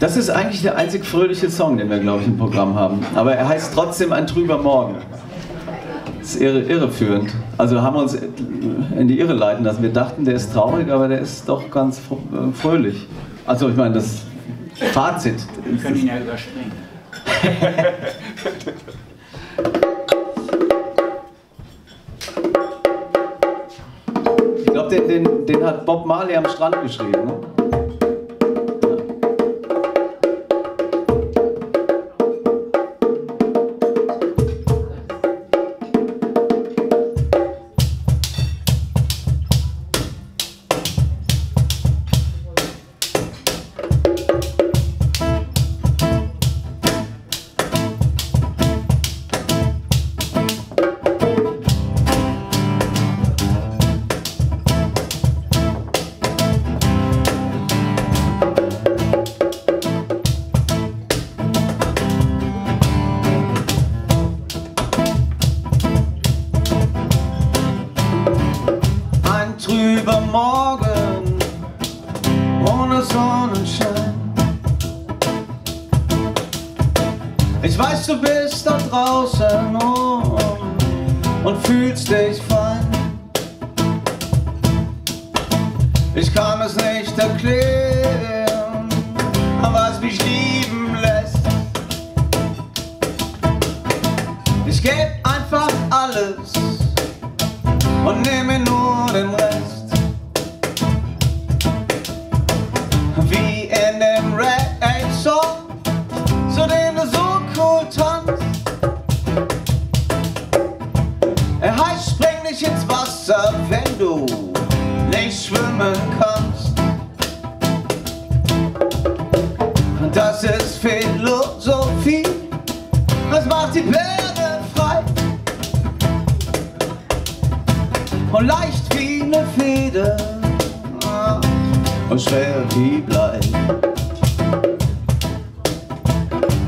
Das ist eigentlich der einzig fröhliche Song, den wir, glaube ich, im Programm haben. Aber er heißt trotzdem Ein trüber Morgen. Das ist irreführend. Also haben wir uns in die Irre leiten lassen. Wir dachten, der ist traurig, aber der ist doch ganz fröhlich. Also ich meine, das Fazit... Wir können ihn ja überspringen. Ich glaube, den hat Bob Marley am Strand geschrieben. Ne? Morgen ohne Sonnenschein. Ich weiß, du bist da draußen und fühlst dich fein. Ich kann es nicht erklären, was mich lieben lässt. Ich geb einfach alles und nehme nur den Rest. Ins Wasser, wenn du nicht schwimmen kannst. Das ist Philosophie, das macht die Berge frei. Und leicht wie eine Feder und schwer wie Blei.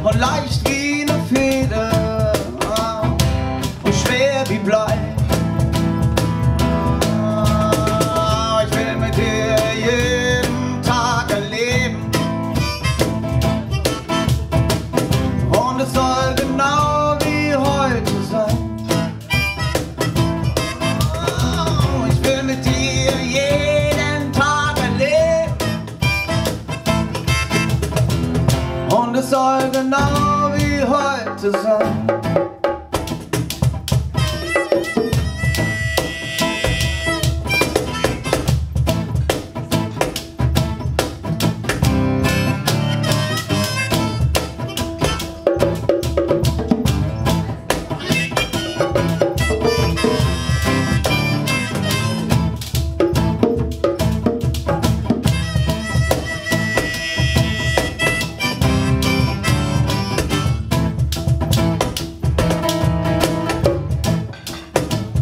Und leicht wie eine Feder und schwer wie Blei. Soll genau wie heute sein.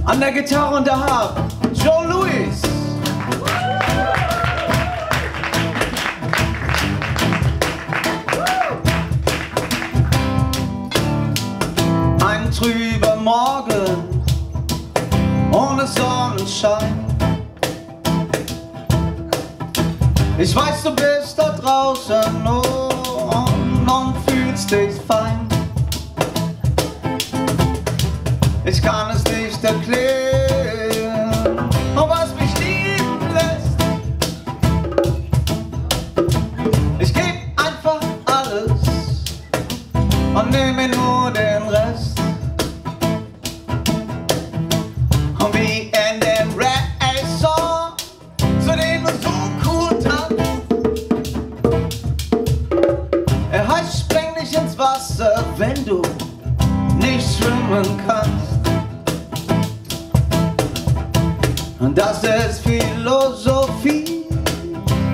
An der Gitarre und der Harfe Joe Louis. Ein trüber Morgen ohne Sonnenschein. Ich weiß, du bist da draußen und fühlst dich fein. Ich kann es nicht erklären, was mich lieben lässt. Ich geb einfach alles und nehme nur den Rest. Und wie in dem Red Hot, zu dem du so cool tanzt. Heißt, spring nicht ins Wasser, wenn du nicht schwimmen kannst. Und das ist Philosophie,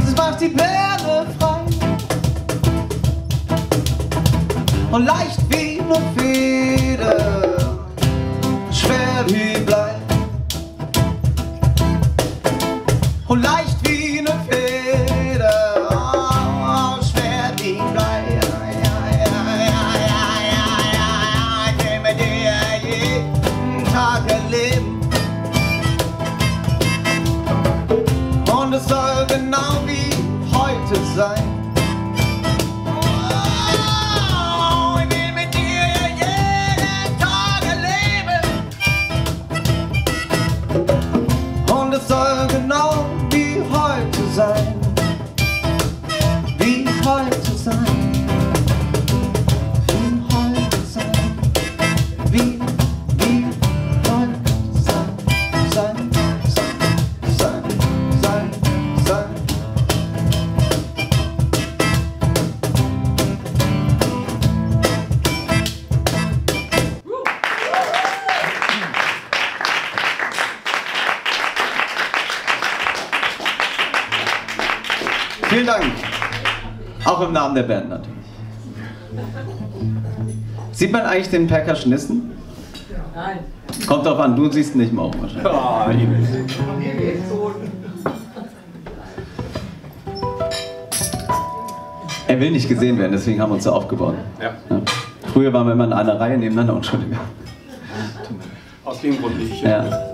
das macht die Berge frei. Und leicht wie eine Feder, schwer wie Blei. Und leicht wie eine Feder, schwer wie Blei. Ich will mit dir jeden Tag erleben. Und es soll genau wie heute sein. Auch im Namen der Band natürlich. Sieht man eigentlich den Percussion Nissen? Nein. Kommt drauf an, du siehst ihn nicht mal wahrscheinlich. Oh, er will nicht gesehen werden, deswegen haben wir uns so aufgebaut. Ja. Ja. Früher waren wir immer in einer Reihe nebeneinander und schon. Aus dem Grund nicht. Ja.